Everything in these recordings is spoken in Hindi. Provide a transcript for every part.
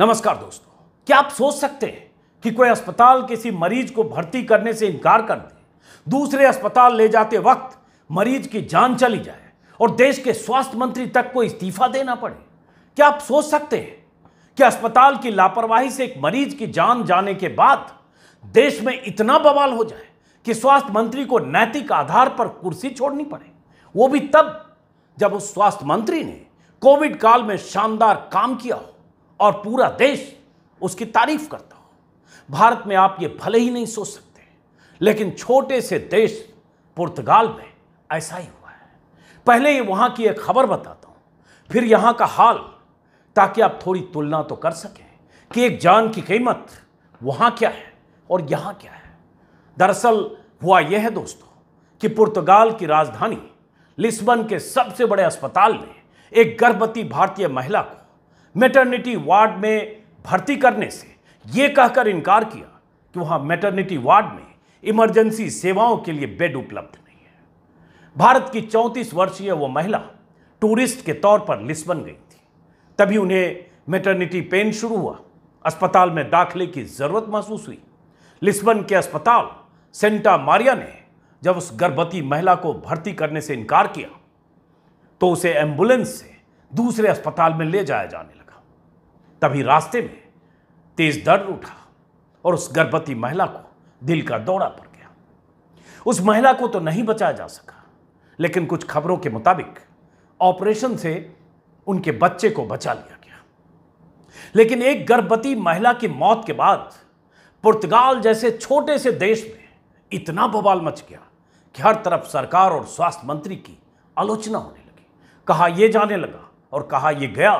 नमस्कार दोस्तों, क्या आप सोच सकते हैं कि कोई अस्पताल किसी मरीज को भर्ती करने से इनकार कर दे, दूसरे अस्पताल ले जाते वक्त मरीज की जान चली जाए और देश के स्वास्थ्य मंत्री तक को इस्तीफा देना पड़े? क्या आप सोच सकते हैं कि अस्पताल की लापरवाही से एक मरीज की जान जाने के बाद देश में इतना बवाल हो जाए कि स्वास्थ्य मंत्री को नैतिक आधार पर कुर्सी छोड़नी पड़े, वो भी तब जब उस स्वास्थ्य मंत्री ने कोविड काल में शानदार काम किया हो और पूरा देश उसकी तारीफ करता हो। भारत में आप ये भले ही नहीं सोच सकते, लेकिन छोटे से देश पुर्तगाल में ऐसा ही हुआ है। पहले ये वहां की एक खबर बताता हूं, फिर यहां का हाल, ताकि आप थोड़ी तुलना तो कर सकें कि एक जान की कीमत वहां क्या है और यहां क्या है। दरअसल हुआ यह है दोस्तों कि पुर्तगाल की राजधानी लिस्बन के सबसे बड़े अस्पताल में एक गर्भवती भारतीय महिला को मैटरनिटी वार्ड में भर्ती करने से ये कहकर इनकार किया कि वहाँ मैटरनिटी वार्ड में इमरजेंसी सेवाओं के लिए बेड उपलब्ध नहीं है। भारत की 34 वर्षीय वो महिला टूरिस्ट के तौर पर लिस्बन गई थी, तभी उन्हें मैटरनिटी पेन शुरू हुआ। अस्पताल में दाखिले की ज़रूरत महसूस हुई। लिस्बन के अस्पताल सेंटा मारिया ने जब उस गर्भवती महिला को भर्ती करने से इनकार किया तो उसे एम्बुलेंस से दूसरे अस्पताल में ले जाया जाने लगा। तभी रास्ते में तेज दर्द उठा और उस गर्भवती महिला को दिल का दौरा पड़ गया। उस महिला को तो नहीं बचाया जा सका, लेकिन कुछ खबरों के मुताबिक ऑपरेशन से उनके बच्चे को बचा लिया गया। लेकिन एक गर्भवती महिला की मौत के बाद पुर्तगाल जैसे छोटे से देश में इतना बवाल मच गया कि हर तरफ सरकार और स्वास्थ्य मंत्री की आलोचना होने लगी। कहा यह जाने लगा और कहा यह गया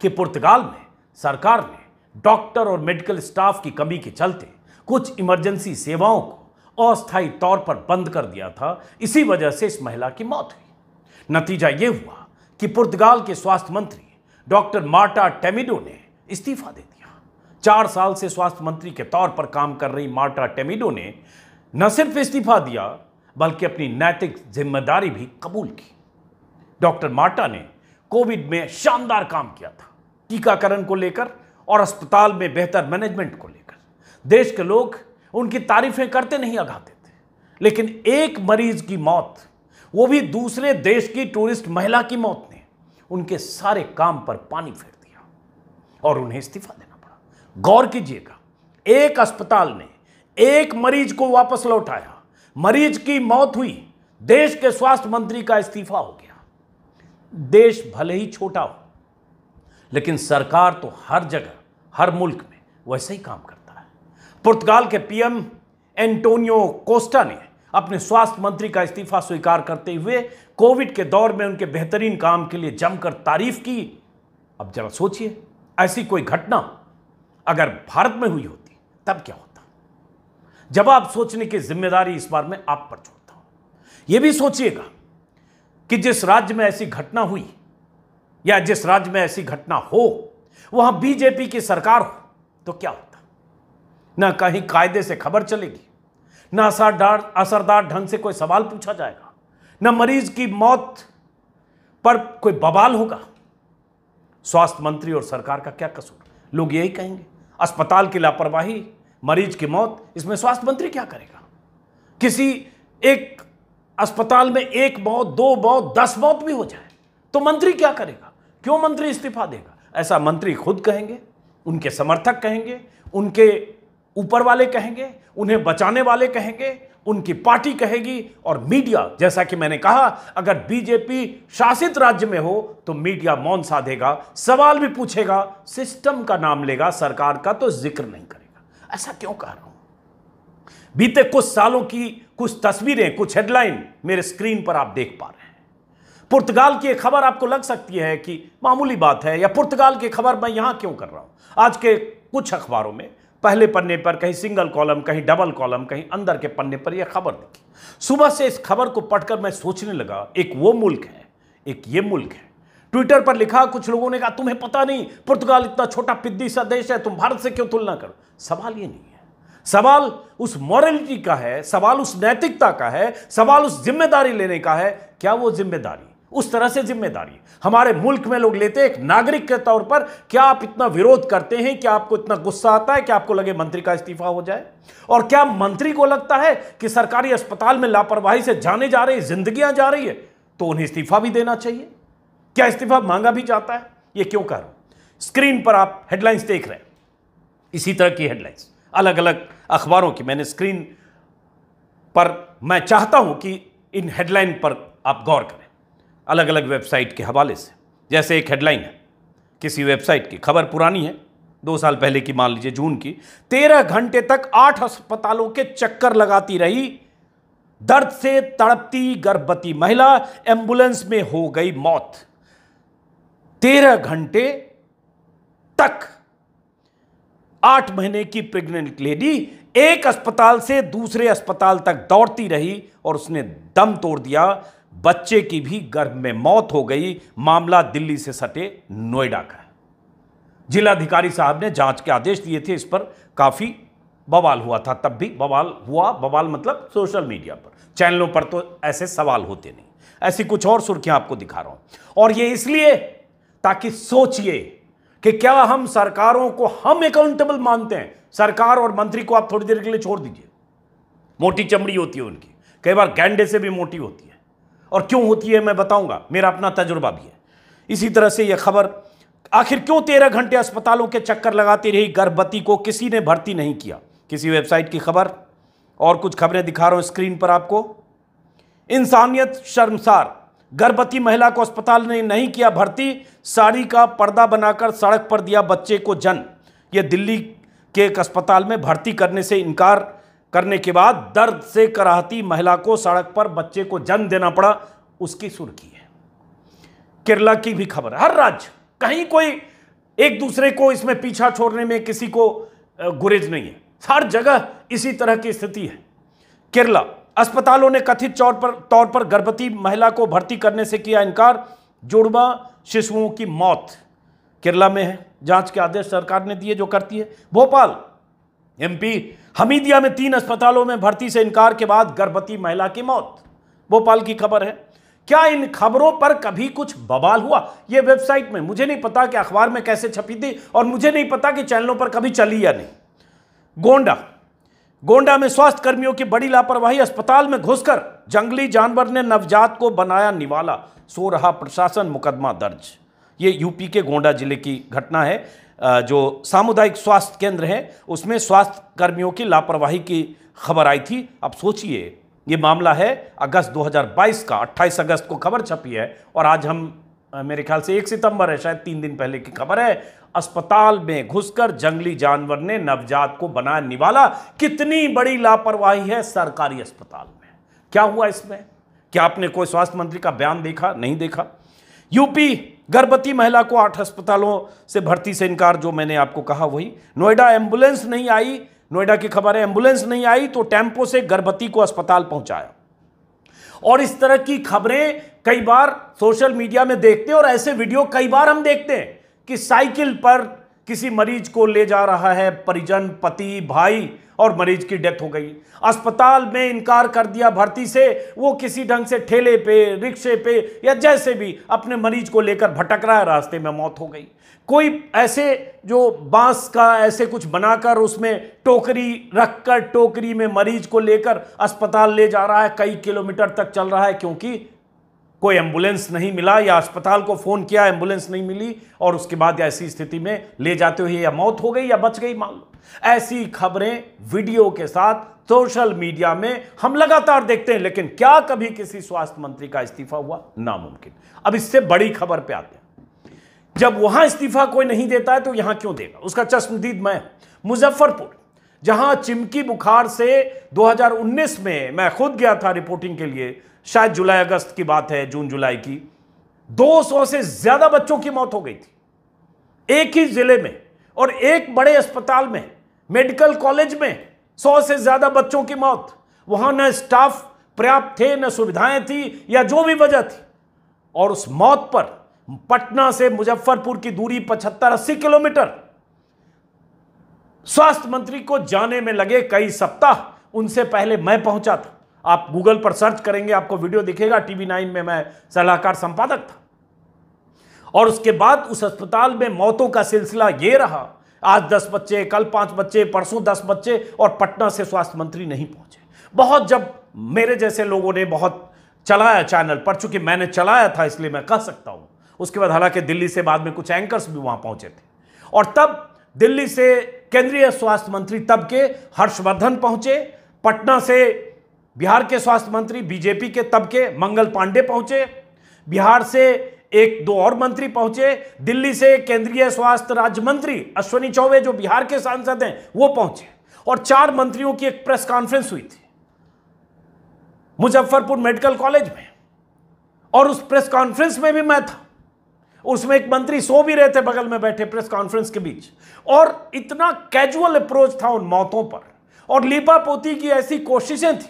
कि पुर्तगाल में सरकार ने डॉक्टर और मेडिकल स्टाफ की कमी के चलते कुछ इमरजेंसी सेवाओं को अस्थायी तौर पर बंद कर दिया था, इसी वजह से इस महिला की मौत हुई। नतीजा ये हुआ कि पुर्तगाल के स्वास्थ्य मंत्री डॉक्टर मार्टा टेमिडो ने इस्तीफा दे दिया। 4 साल से स्वास्थ्य मंत्री के तौर पर काम कर रही मार्टा टेमिडो ने न सिर्फ इस्तीफा दिया, बल्कि अपनी नैतिक जिम्मेदारी भी कबूल की। डॉक्टर मार्टा ने कोविड में शानदार काम किया था, टीकाकरण को लेकर और अस्पताल में बेहतर मैनेजमेंट को लेकर। देश के लोग उनकी तारीफें करते नहीं आते थे, लेकिन एक मरीज की मौत, वो भी दूसरे देश की टूरिस्ट महिला की मौत, ने उनके सारे काम पर पानी फेर दिया और उन्हें इस्तीफा देना पड़ा। गौर कीजिएगा, एक अस्पताल ने एक मरीज को वापस लौटाया, मरीज की मौत हुई, देश के स्वास्थ्य मंत्री का इस्तीफा हो गया। देश भले ही छोटा हो, लेकिन सरकार तो हर जगह, हर मुल्क में वैसे ही काम करता है। पुर्तगाल के पीएम एंटोनियो कोस्टा ने अपने स्वास्थ्य मंत्री का इस्तीफा स्वीकार करते हुए कोविड के दौर में उनके बेहतरीन काम के लिए जमकर तारीफ की। अब जरा सोचिए, ऐसी कोई घटना अगर भारत में हुई होती तब क्या होता? जवाब सोचने की जिम्मेदारी इस बार मैं आप पर छोड़ता हूं। यह भी सोचिएगा कि जिस राज्य में ऐसी घटना हुई या जिस राज्य में ऐसी घटना हो, वहां बीजेपी की सरकार हो तो क्या होता? ना कहीं कायदे से खबर चलेगी, ना असरदार ढंग से कोई सवाल पूछा जाएगा, ना मरीज की मौत पर कोई बवाल होगा। स्वास्थ्य मंत्री और सरकार का क्या कसूर? लोग यही कहेंगे, अस्पताल की लापरवाही, मरीज की मौत, इसमें स्वास्थ्य मंत्री क्या करेगा? किसी एक अस्पताल में 1 मौत 2 मौत 10 मौत भी हो जाए तो मंत्री क्या करेगा? क्यों मंत्री इस्तीफा देगा? ऐसा मंत्री खुद कहेंगे, उनके समर्थक कहेंगे, उनके ऊपर वाले कहेंगे, उन्हें बचाने वाले कहेंगे, उनकी पार्टी कहेगी और मीडिया। जैसा कि मैंने कहा, अगर बीजेपी शासित राज्य में हो तो मीडिया मौन साधेगा, सवाल भी पूछेगा, सिस्टम का नाम लेगा, सरकार का तो जिक्र नहीं करेगा। ऐसा क्यों कह रहा हूं? बीते कुछ सालों की कुछ तस्वीरें, कुछ हेडलाइन मेरे स्क्रीन पर आप देख पा रहे हैं। पुर्तगाल की खबर आपको लग सकती है कि मामूली बात है, या पुर्तगाल की खबर मैं यहां क्यों कर रहा हूं। आज के कुछ अखबारों में पहले पन्ने पर कहीं सिंगल कॉलम, कहीं डबल कॉलम, कहीं अंदर के पन्ने पर यह खबर दिखी। सुबह से इस खबर को पढ़कर मैं सोचने लगा, एक वो मुल्क है, एक ये मुल्क है। ट्विटर पर लिखा, कुछ लोगों ने कहा तुम्हें पता नहीं पुर्तगाल इतना छोटा पिद्दी सा देश है, तुम भारत से क्यों तुलना करो। सवाल ये नहीं है, सवाल उस मॉरलिटी का है, सवाल उस नैतिकता का है, सवाल उस जिम्मेदारी लेने का है। क्या वो जिम्मेदारी उस तरह से जिम्मेदारी हमारे मुल्क में लोग लेते हैं। एक नागरिक के तौर पर क्या आप इतना विरोध करते हैं? क्या आपको इतना गुस्सा आता है कि आपको लगे मंत्री का इस्तीफा हो जाए? और क्या मंत्री को लगता है कि सरकारी अस्पताल में लापरवाही से जाने जा रही जिंदगियां जा रही है तो उन्हें इस्तीफा भी देना चाहिए? क्या इस्तीफा मांगा भी जाता है? यह क्यों कह रहा हूं? स्क्रीन पर आप हेडलाइंस देख रहे हैं, इसी तरह की हेडलाइंस अलग अलग अखबारों की मैंने स्क्रीन पर, मैं चाहता हूं कि इन हेडलाइन पर आप गौर करें अलग अलग वेबसाइट के हवाले से। जैसे एक हेडलाइन है किसी वेबसाइट की, खबर पुरानी है 2 साल पहले की, मान लीजिए जून की, 13 घंटे तक 8 अस्पतालों के चक्कर लगाती रही दर्द से तड़पती गर्भवती महिला, एम्बुलेंस में हो गई मौत। 13 घंटे तक 8 महीने की प्रेग्नेंट लेडी एक अस्पताल से दूसरे अस्पताल तक दौड़ती रही और उसने दम तोड़ दिया, बच्चे की भी गर्भ में मौत हो गई। मामला दिल्ली से सटे नोएडा का है। जिलाधिकारी साहब ने जांच के आदेश दिए थे, इस पर काफी बवाल हुआ था, तब भी बवाल हुआ। बवाल मतलब सोशल मीडिया पर, चैनलों पर तो ऐसे सवाल होते नहीं। ऐसी कुछ और सुर्खियां आपको दिखा रहा हूं, और ये इसलिए ताकि सोचिए कि क्या हम सरकारों को हम अकाउंटेबल मानते हैं। सरकार और मंत्री को आप थोड़ी देर के लिए छोड़ दीजिए, मोटी चमड़ी होती है उनकी, कई बार गैंडे से भी मोटी होती है। और क्यों होती है मैं बताऊंगा, मेरा अपना तजुर्बा भी है। इसी तरह से यह खबर, आखिर क्यों 13 घंटे अस्पतालों के चक्कर लगाती रही गर्भवती को, किसी ने भर्ती नहीं किया, किसी वेबसाइट की खबर। और कुछ खबरें दिखा रहा हूं स्क्रीन पर आपको। इंसानियत शर्मसार, गर्भवती महिला को अस्पताल ने नहीं किया भर्ती, साड़ी का पर्दा बनाकर सड़क पर दिया बच्चे को जन्म। यह दिल्ली के एक अस्पताल में भर्ती करने से इनकार करने के बाद दर्द से कराहती महिला को सड़क पर बच्चे को जन्म देना पड़ा, उसकी सुर्खी है। केरला की भी खबर, हर राज्य कहीं कोई एक दूसरे को इसमें पीछा छोड़ने में किसी को गुरेज नहीं है, हर जगह इसी तरह की स्थिति है। केरला, अस्पतालों ने कथित तौर पर गर्भवती महिला को भर्ती करने से किया इनकार, जुड़वा शिशुओं की मौत केरला में है। जांच के आदेश सरकार ने दिए जो करती है। भोपाल एमपी, हमीदिया में 3 अस्पतालों में भर्ती से इनकार के बाद गर्भवती महिला की मौत, भोपाल की खबर है। क्या इन खबरों पर कभी कुछ बवाल हुआ? यह वेबसाइट में मुझे नहीं पता कि अखबार में कैसे छपी थी, और मुझे नहीं पता कि चैनलों पर कभी चली या नहीं। गोंडा में स्वास्थ्य कर्मियों की बड़ी लापरवाही, अस्पताल में घुसकर जंगली जानवर ने नवजात को बनाया निवाला, सो रहा प्रशासन, मुकदमा दर्ज। ये यूपी के गोंडा जिले की घटना है, जो सामुदायिक स्वास्थ्य केंद्र है उसमें स्वास्थ्य कर्मियों की लापरवाही की खबर आई थी। अब सोचिए, ये मामला है अगस्त 2022 का, 28 अगस्त को खबर छपी है, और आज हम, मेरे ख्याल से 1 सितंबर है, शायद 3 दिन पहले की खबर है। अस्पताल में घुसकर जंगली जानवर ने नवजात को बनाया निवाला, कितनी बड़ी लापरवाही है सरकारी अस्पताल में। क्या हुआ इसमें? क्या आपने कोई स्वास्थ्य मंत्री का बयान देखा? नहीं देखा। यूपी, गर्भवती महिला को 8 अस्पतालों से भर्ती से इनकार, जो मैंने आपको कहा वही। नोएडा, एम्बुलेंस नहीं आई, नोएडा की खबर है, एम्बुलेंस नहीं आई तो टेम्पो से गर्भवती को अस्पताल पहुंचाया। और इस तरह की खबरें कई बार सोशल मीडिया में देखते हैं, और ऐसे वीडियो कई बार हम देखते हैं कि साइकिल पर किसी मरीज को ले जा रहा है परिजन, पति, भाई, और मरीज की डेथ हो गई। अस्पताल में इनकार कर दिया भर्ती से, वो किसी ढंग से ठेले पे, रिक्शे पे, या जैसे भी अपने मरीज को लेकर भटक रहा है, रास्ते में मौत हो गई। कोई ऐसे जो बांस का ऐसे कुछ बनाकर उसमें टोकरी रखकर, टोकरी में मरीज को लेकर अस्पताल ले जा रहा है, कई किलोमीटर तक चल रहा है, क्योंकि कोई एम्बुलेंस नहीं मिला या अस्पताल को फ़ोन किया, एम्बुलेंस नहीं मिली, और उसके बाद ऐसी स्थिति में ले जाते हुए या मौत हो गई या बच गई, मान लो। ऐसी खबरें वीडियो के साथ सोशल मीडिया में हम लगातार देखते हैं, लेकिन क्या कभी किसी स्वास्थ्य मंत्री का इस्तीफा हुआ? नामुमकिन। अब इससे बड़ी खबर पे आते हैं। जब वहां इस्तीफा कोई नहीं देता है तो यहां क्यों देगा, उसका चश्मदीद मैं। मुजफ्फरपुर, जहां चिमकी बुखार से 2019 में मैं खुद गया था रिपोर्टिंग के लिए, शायद जुलाई अगस्त की बात है, जून जुलाई की, 200 से ज्यादा बच्चों की मौत हो गई थी एक ही जिले में, और एक बड़े अस्पताल में, मेडिकल कॉलेज में 100 से ज्यादा बच्चों की मौत। वहां न स्टाफ पर्याप्त थे, न सुविधाएं थी, या जो भी वजह थी। और उस मौत पर पटना से मुजफ्फरपुर की दूरी 75-80 किलोमीटर, स्वास्थ्य मंत्री को जाने में लगे कई सप्ताह, उनसे पहले मैं पहुंचा था। आप गूगल पर सर्च करेंगे आपको वीडियो दिखेगा। टीवी 9 में मैं सलाहकार संपादक था। और उसके बाद उस अस्पताल में मौतों का सिलसिला ये रहा, आज 10 बच्चे, कल 5 बच्चे, परसों 10 बच्चे, और पटना से स्वास्थ्य मंत्री नहीं पहुंचे। बहुत जब मेरे जैसे लोगों ने बहुत चलाया चैनल पर, चूंकि मैंने चलाया था इसलिए मैं कह सकता हूं। उसके बाद हालांकि दिल्ली से बाद में कुछ एंकर्स भी वहां पहुंचे थे, और तब दिल्ली से केंद्रीय स्वास्थ्य मंत्री तब के हर्षवर्धन पहुंचे, पटना से बिहार के स्वास्थ्य मंत्री बीजेपी के तब के मंगल पांडे पहुंचे, बिहार से 1-2 और मंत्री पहुंचे, दिल्ली से केंद्रीय स्वास्थ्य राज्य मंत्री अश्विनी चौबे जो बिहार के सांसद हैं वो पहुंचे, और 4 मंत्रियों की एक प्रेस कॉन्फ्रेंस हुई थी मुजफ्फरपुर मेडिकल कॉलेज में। और उस प्रेस कॉन्फ्रेंस में भी मैं था, उसमें एक मंत्री सो भी रहे थे बगल में बैठे प्रेस कॉन्फ्रेंस के बीच। और इतना कैजुअल अप्रोच था उन मौतों पर, और लीपापोती की ऐसी कोशिशें थी,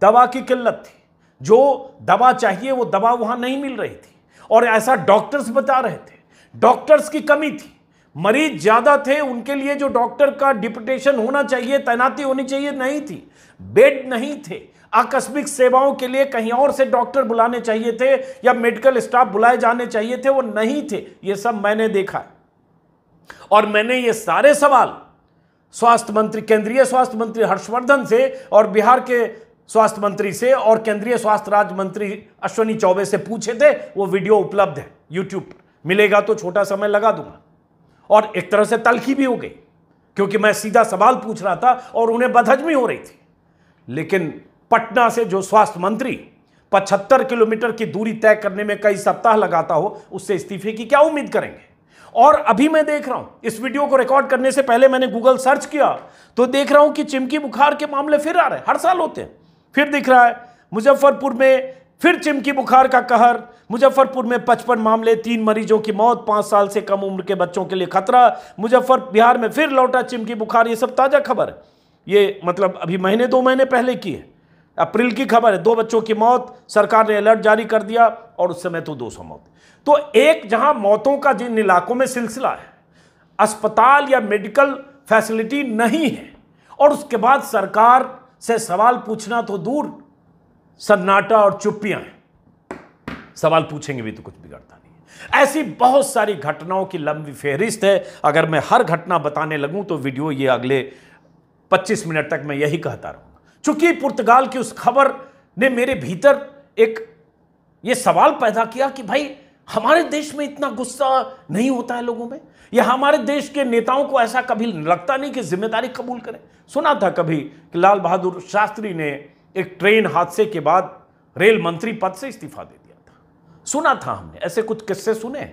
दवा की किल्लत थी, जो दवा चाहिए वो दवा वहां नहीं मिल रही थी, और ऐसा डॉक्टर्स बता रहे थे। डॉक्टर्स की कमी थी, मरीज ज्यादा थे, उनके लिए जो डॉक्टर का डिप्यूटेशन होना चाहिए, तैनाती होनी चाहिए, नहीं थी, बेड नहीं थे, आकस्मिक सेवाओं के लिए कहीं और से डॉक्टर बुलाने चाहिए थे या मेडिकल स्टाफ बुलाए जाने चाहिए थे, वो नहीं थे। ये सब मैंने देखा। और मैंने ये सारे सवाल स्वास्थ्य मंत्री, केंद्रीय स्वास्थ्य मंत्री हर्षवर्धन से, और बिहार के स्वास्थ्य मंत्री से, और केंद्रीय स्वास्थ्य राज्य मंत्री अश्विनी चौबे से पूछे थे। वो वीडियो उपलब्ध है यूट्यूब पर, मिलेगा तो छोटा समय लगा दूंगा। और एक तरह से तल्खी भी हो गई, क्योंकि मैं सीधा सवाल पूछ रहा था और उन्हें बदहजमी हो रही थी। लेकिन पटना से जो स्वास्थ्य मंत्री 75 किलोमीटर की दूरी तय करने में कई सप्ताह लगाता हो, उससे इस्तीफे की क्या उम्मीद करेंगे। और अभी मैं देख रहा हूं, इस वीडियो को रिकॉर्ड करने से पहले मैंने गूगल सर्च किया तो देख रहा हूं कि चिमकी बुखार के मामले फिर आ रहे हैं। हर साल होते हैं, फिर दिख रहा है मुजफ्फरपुर में फिर चिमकी बुखार का कहर। मुजफ्फरपुर में 55 मामले, 3 मरीजों की मौत, 5 साल से कम उम्र के बच्चों के लिए खतरा। बिहार में फिर लौटा चिमकी बुखार। ये सब ताजा खबर है, ये मतलब अभी महीने 2 महीने पहले की है, अप्रैल की खबर है। 2 बच्चों की मौत, सरकार ने अलर्ट जारी कर दिया, और उस समय तो 200 मौत। तो एक जहां मौतों का जिन इलाकों में सिलसिला है, अस्पताल या मेडिकल फैसिलिटी नहीं है, और उसके बाद सरकार से सवाल पूछना तो दूर, सन्नाटा और चुप्पियां हैं। सवाल पूछेंगे भी तो कुछ बिगड़ता नहीं। ऐसी बहुत सारी घटनाओं की लंबी फेहरिस्त है। अगर मैं हर घटना बताने लगूं तो वीडियो ये अगले 25 मिनट तक मैं यही कहता रहूंगा। चूंकि पुर्तगाल की उस खबर ने मेरे भीतर एक ये सवाल पैदा किया कि भाई हमारे देश में इतना गुस्सा नहीं होता है लोगों में, या हमारे देश के नेताओं को ऐसा कभी लगता नहीं कि जिम्मेदारी कबूल करें। सुना था कभी कि लाल बहादुर शास्त्री ने एक ट्रेन हादसे के बाद रेल मंत्री पद से इस्तीफा दे दिया था, सुना था हमने, ऐसे कुछ किस्से सुने।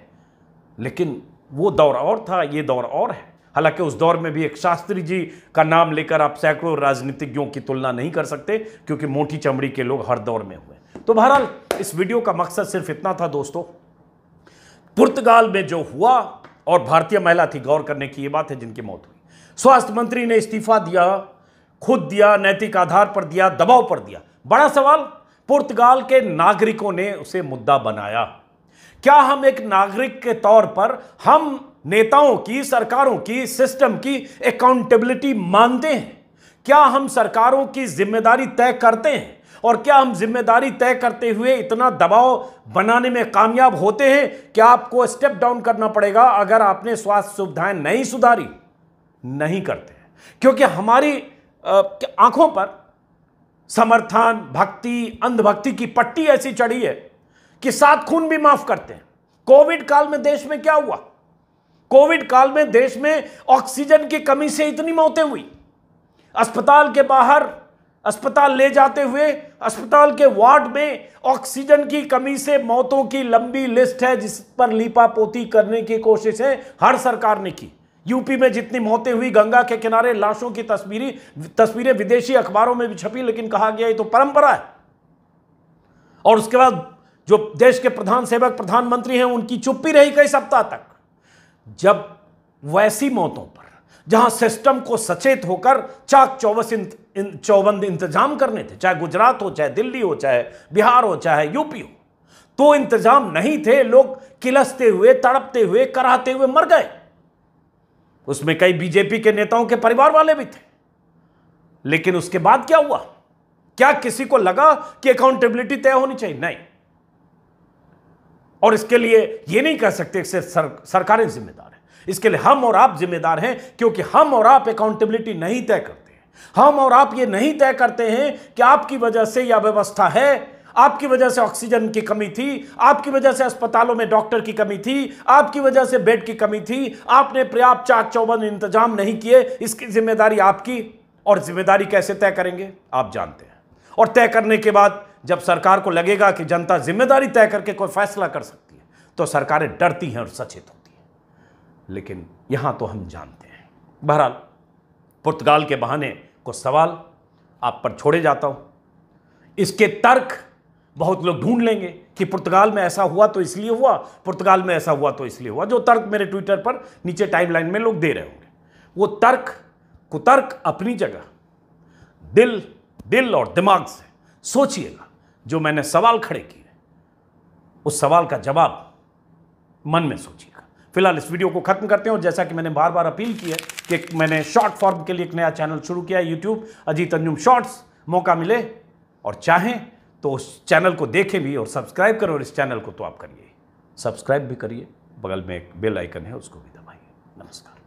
लेकिन वो दौर और था, ये दौर और है। हालांकि उस दौर में भी एक शास्त्री जी का नाम लेकर आप सैकड़ों राजनीतिज्ञों की तुलना नहीं कर सकते, क्योंकि मोटी चमड़ी के लोग हर दौर में हुए। तो बहरहाल इस वीडियो का मकसद सिर्फ इतना था दोस्तों, पुर्तगाल में जो हुआ, और भारतीय महिला थी, गौर करने की ये बात है, जिनकी मौत हुई। स्वास्थ्य मंत्री ने इस्तीफा दिया, खुद दिया, नैतिक आधार पर दिया, दबाव पर दिया। बड़ा सवाल, पुर्तगाल के नागरिकों ने उसे मुद्दा बनाया। क्या हम एक नागरिक के तौर पर हम नेताओं की, सरकारों की, सिस्टम की अकाउंटेबिलिटी मानते हैं? क्या हम सरकारों की जिम्मेदारी तय करते हैं? और क्या हम जिम्मेदारी तय करते हुए इतना दबाव बनाने में कामयाब होते हैं कि आपको स्टेप डाउन करना पड़ेगा अगर आपने स्वास्थ्य सुविधाएं नहीं सुधारी? नहीं करते, क्योंकि हमारी आंखों पर समर्थन, भक्ति, अंधभक्ति की पट्टी ऐसी चढ़ी है कि 7 खून भी माफ करते हैं। कोविड काल में देश में क्या हुआ? कोविड काल में देश में ऑक्सीजन की कमी से इतनी मौतें हुई, अस्पताल के बाहर, अस्पताल ले जाते हुए, अस्पताल के वार्ड में ऑक्सीजन की कमी से मौतों की लंबी लिस्ट है, जिस पर लीपापोती करने की कोशिशें हर सरकार ने की। यूपी में जितनी मौतें हुई, गंगा के किनारे लाशों की तस्वीरें विदेशी अखबारों में भी छपी, लेकिन कहा गया ये तो परंपरा है। और उसके बाद जो देश के प्रधान सेवक प्रधानमंत्री हैं, उनकी चुप्पी रही कई सप्ताह तक। जब वैसी मौतों पर, जहां सिस्टम को सचेत होकर चाक चौबंद इंतजाम करने थे, चाहे गुजरात हो, चाहे दिल्ली हो, चाहे बिहार हो, चाहे यूपी हो, तो इंतजाम नहीं थे। लोग किलसते हुए, तड़पते हुए, कराहते हुए मर गए। उसमें कई बीजेपी के नेताओं के परिवार वाले भी थे। लेकिन उसके बाद क्या हुआ? क्या किसी को लगा कि अकाउंटेबिलिटी तय होनी चाहिए? नहीं। और इसके लिए यह नहीं कह सकते सिर्फ सरकारें जिम्मेदार हैं, इसके लिए हम और आप जिम्मेदार हैं, क्योंकि हम और आप अकाउंटेबिलिटी नहीं तय करते हैं। हम और आप ये नहीं तय करते हैं कि आपकी वजह से यह व्यवस्था है, आपकी वजह से ऑक्सीजन की कमी थी, आपकी वजह से अस्पतालों में डॉक्टर की कमी थी, आपकी वजह से बेड की कमी थी, आपने पर्याप्त चाक चौबंद इंतजाम नहीं किए, इसकी जिम्मेदारी आपकी। और जिम्मेदारी कैसे तय करेंगे आप जानते हैं। और तय करने के बाद जब सरकार को लगेगा कि जनता जिम्मेदारी तय करके कोई फैसला कर सकती है तो सरकारें डरती हैं और सचेत होती हैं, लेकिन यहां तो हम जानते हैं। बहरहाल पुर्तगाल के बहाने कुछ सवाल आप पर छोड़े जाता हूं। इसके तर्क बहुत लोग ढूंढ लेंगे कि पुर्तगाल में ऐसा हुआ तो इसलिए हुआ, पुर्तगाल में ऐसा हुआ तो इसलिए हुआ। जो तर्क मेरे ट्विटर पर नीचे टाइमलाइन में लोग दे रहे होंगे वो तर्क कुतर्क अपनी जगह, दिल और दिमाग से सोचिएगा। जो मैंने सवाल खड़े किए उस सवाल का जवाब मन में सोचिएगा। फिलहाल इस वीडियो को खत्म करते हैं। और जैसा कि मैंने बार बार अपील की है कि मैंने शॉर्ट फॉर्म के लिए एक नया चैनल शुरू किया है यूट्यूब, अजीत अंजुम शॉर्ट्स। मौका मिले और चाहें तो उस चैनल को देखें भी और सब्सक्राइब करें। और इस चैनल को तो आप करिए, सब्सक्राइब भी करिए, बगल में एक बेल आइकन है उसको भी दबाइए। नमस्कार।